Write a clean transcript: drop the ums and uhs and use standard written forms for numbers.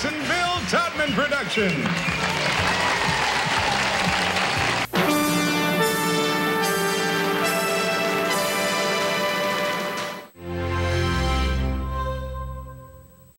Goodson-Bill Todman Productions.